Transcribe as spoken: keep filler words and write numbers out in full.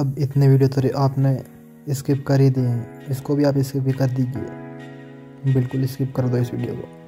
अब इतने वीडियो तो आपने स्किप कर ही दिए हैं, इसको भी आप स्किप ही कर दीजिए, बिल्कुल स्किप कर दो इस वीडियो को।